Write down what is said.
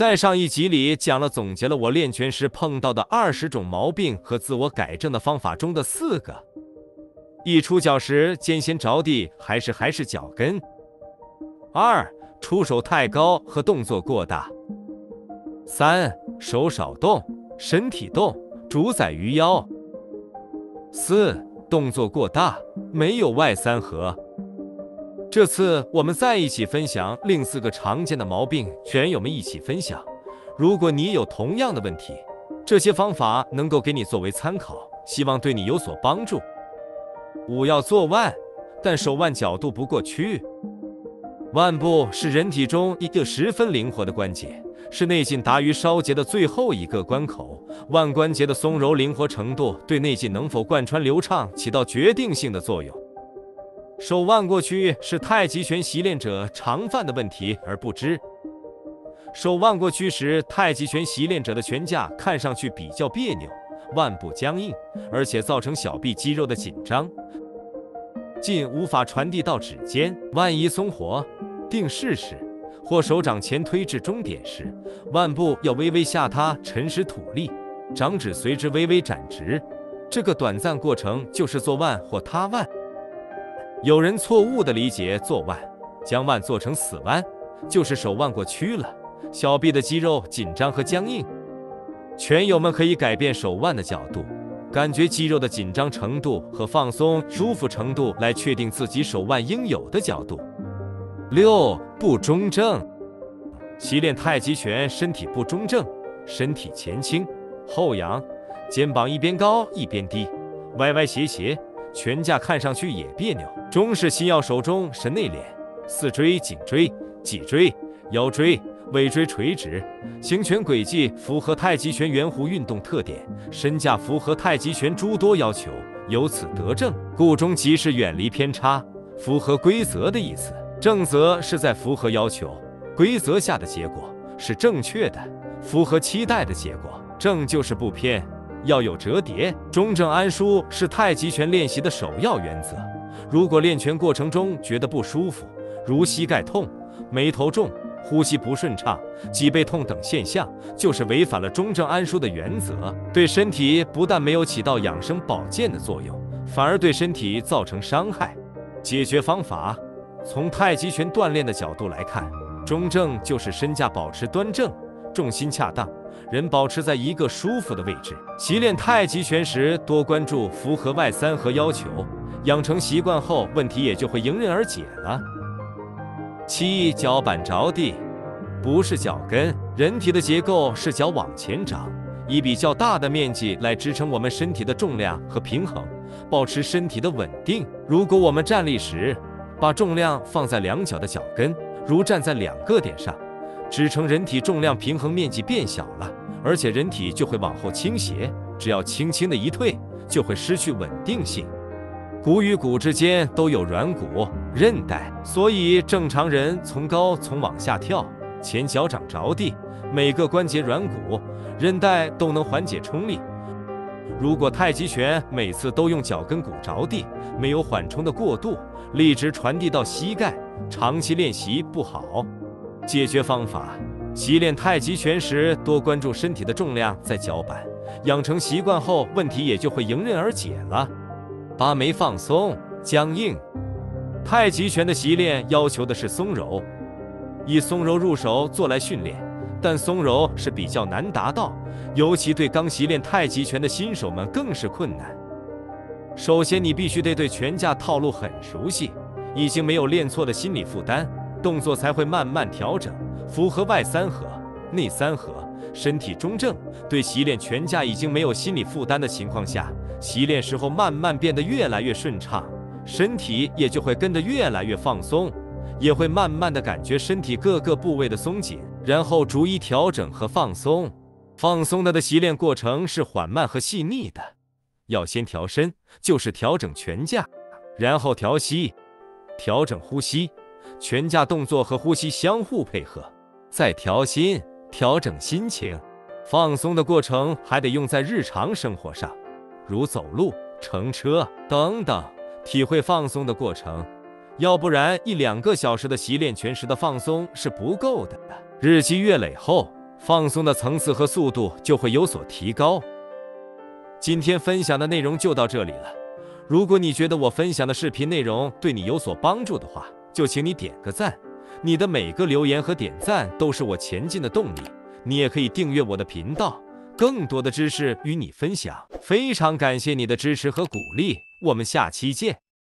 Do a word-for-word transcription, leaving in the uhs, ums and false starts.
在上一集里讲了，总结了我练拳时碰到的二十种毛病和自我改正的方法中的四个：一、出脚时尖先着地还是还是脚跟；二、出手太高和动作过大；三、手少动，身体动，主宰于腰；四、动作过大，没有外三合。 这次我们在一起分享另四个常见的毛病，拳友们一起分享。如果你有同样的问题，这些方法能够给你作为参考，希望对你有所帮助。五要做腕，但手腕角度不过屈。腕部是人体中一个十分灵活的关节，是内劲达于梢节的最后一个关口。腕关节的松柔灵活程度对内劲能否贯穿流畅起到决定性的作用。 手腕过屈是太极拳习练者常犯的问题而不知。手腕过屈时，太极拳习练者的拳架看上去比较别扭，腕部僵硬，而且造成小臂肌肉的紧张，劲无法传递到指尖。万一松活、定势时，或手掌前推至中点时，腕部要微微下塌，沉实吐力，掌指随之微微展直。这个短暂过程就是做腕或塌腕。 有人错误地理解做腕，将腕做成死腕，就是手腕过屈了，小臂的肌肉紧张和僵硬。拳友们可以改变手腕的角度，感觉肌肉的紧张程度和放松舒服程度来确定自己手腕应有的角度。六不中正，习练太极拳，身体不中正，身体前倾后扬，肩膀一边高一边低，歪歪斜斜。 拳架看上去也别扭。中式心要手中神内敛，四椎、颈椎、脊椎、腰椎、尾椎垂直。行拳轨迹符合太极拳圆弧运动特点，身架符合太极拳诸多要求，由此得正。故中即是远离偏差，符合规则的意思。正则是在符合要求、规则下的结果，是正确的，符合期待的结果。正就是不偏。 要有折叠，中正安舒是太极拳练习的首要原则。如果练拳过程中觉得不舒服，如膝盖痛、眉头重、呼吸不顺畅、脊背痛等现象，就是违反了中正安舒的原则，对身体不但没有起到养生保健的作用，反而对身体造成伤害。解决方法：从太极拳锻炼的角度来看，中正就是身架保持端正，重心恰当。 人保持在一个舒服的位置。习练太极拳时，多关注符合外三合要求，养成习惯后，问题也就会迎刃而解了。七、脚板着地，不是脚跟。人体的结构是脚往前长，以比较大的面积来支撑我们身体的重量和平衡，保持身体的稳定。如果我们站立时，把重量放在两脚的脚跟，如站在两个点上。 支撑人体重量平衡面积变小了，而且人体就会往后倾斜。只要轻轻的一退，就会失去稳定性。骨与骨之间都有软骨、韧带，所以正常人从高从往下跳，前脚掌着地，每个关节软骨、韧带都能缓解冲力。如果太极拳每次都用脚跟骨着地，没有缓冲的过渡，力直传递到膝盖，长期练习不好。 解决方法：习练太极拳时，多关注身体的重量在脚板，养成习惯后，问题也就会迎刃而解了。八没放松僵硬，太极拳的习练要求的是松柔，以松柔入手做来训练，但松柔是比较难达到，尤其对刚习练太极拳的新手们更是困难。首先，你必须得对拳架套路很熟悉，已经没有练错的心理负担。 动作才会慢慢调整，符合外三合、内三合，身体中正。对习练拳架已经没有心理负担的情况下，习练时候慢慢变得越来越顺畅，身体也就会跟着越来越放松，也会慢慢的感觉身体各个部位的松紧，然后逐一调整和放松。放松它的习练过程是缓慢和细腻的，要先调身，就是调整拳架，然后调息，调整呼吸。 拳架动作和呼吸相互配合，再调心，调整心情。放松的过程还得用在日常生活上，如走路、乘车等等，体会放松的过程。要不然一两个小时的习练拳时的放松是不够的。日积月累后，放松的层次和速度就会有所提高。今天分享的内容就到这里了。如果你觉得我分享的视频内容对你有所帮助的话，就请你点个赞。你的每个留言和点赞都是我前进的动力。你也可以订阅我的频道，更多的知识与你分享。非常感谢你的支持和鼓励，我们下期见。